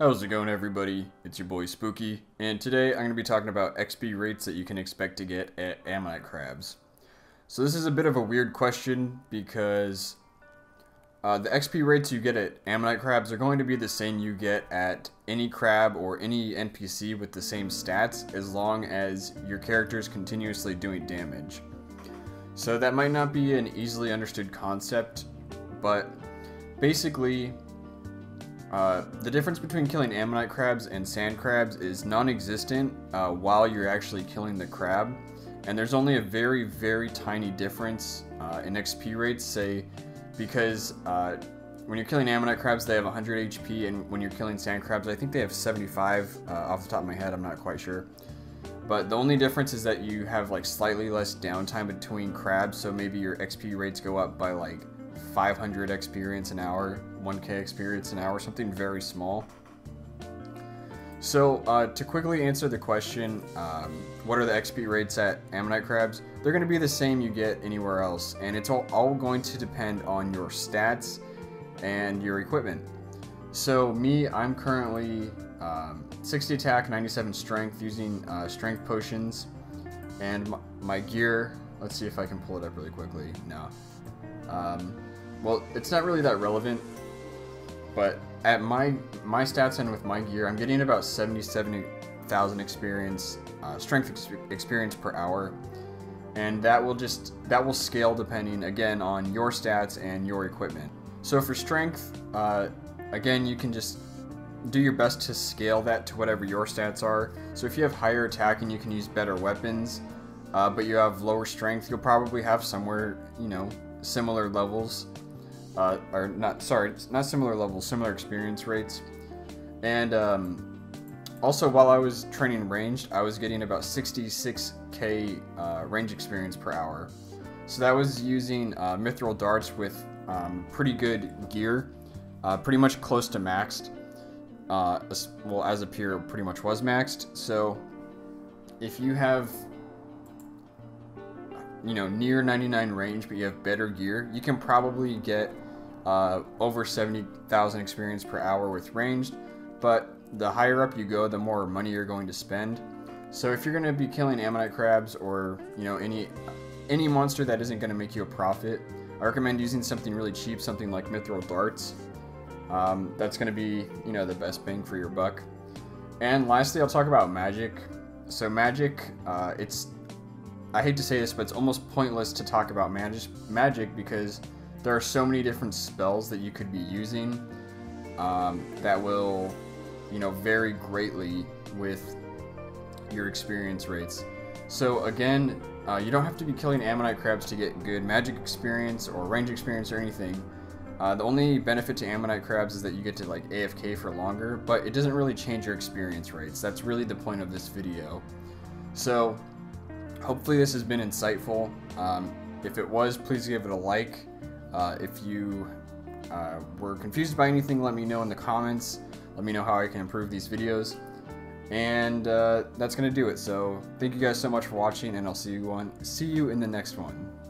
How's it going, everybody? It's your boy Spooky, and today I'm going to be talking about XP rates that you can expect to get at Ammonite Crabs. So this is a bit of a weird question because the XP rates you get at Ammonite Crabs are going to be the same you get at any crab or any NPC with the same stats as long as your character is continuously doing damage. So that might not be an easily understood concept, but basically the difference between killing Ammonite Crabs and sand crabs is non-existent while you're actually killing the crab, and there's only a very, very tiny difference in XP rates, say, because when you're killing Ammonite Crabs they have 100 HP, and when you're killing sand crabs I think they have 75 off the top of my head, I'm not quite sure. But the only difference is that you have like slightly less downtime between crabs, so maybe your XP rates go up by like 500 experience an hour, 1k experience an hour, something very small. So to quickly answer the question, what are the XP rates at Ammonite Crabs? They're going to be the same you get anywhere else, and it's all going to depend on your stats and your equipment. So me, I'm currently 60 attack, 97 strength, using strength potions, and my gear, let's see if I can pull it up really quickly. No. Well, it's not really that relevant, but at my stats and with my gear, I'm getting about 77,000 experience, strength experience per hour, and that will scale depending, again, on your stats and your equipment. So for strength, again, you can just do your best to scale that to whatever your stats are. So if you have higher attack and you can use better weapons, but you have lower strength, you'll probably have somewhere, you know, similar levels, or not, sorry, not similar levels, similar experience rates. And also, while I was training ranged, I was getting about 66k range experience per hour. So that was using mithril darts with pretty good gear, pretty much close to maxed. Well, as a peer, pretty much was maxed. So if you have, you know, near 99 range but you have better gear, you can probably get over 70,000 experience per hour with ranged. But the higher up you go, the more money you're going to spend. So if you're going to be killing Ammonite Crabs or, you know, any monster that isn't going to make you a profit, I recommend using something really cheap, something like mithril darts. That's going to be, you know, the best bang for your buck. And lastly, I'll talk about magic. So magic, I hate to say this, but it's almost pointless to talk about magic because there are so many different spells that you could be using that will, you know, vary greatly with your experience rates. So again, you don't have to be killing Ammonite Crabs to get good magic experience or range experience or anything. The only benefit to Ammonite Crabs is that you get to like AFK for longer, but it doesn't really change your experience rates. That's really the point of this video. So hopefully this has been insightful. If it was, please give it a like. If you were confused by anything, let me know in the comments. Let me know how I can improve these videos. And that's going to do it. So thank you guys so much for watching, and I'll see you in the next one.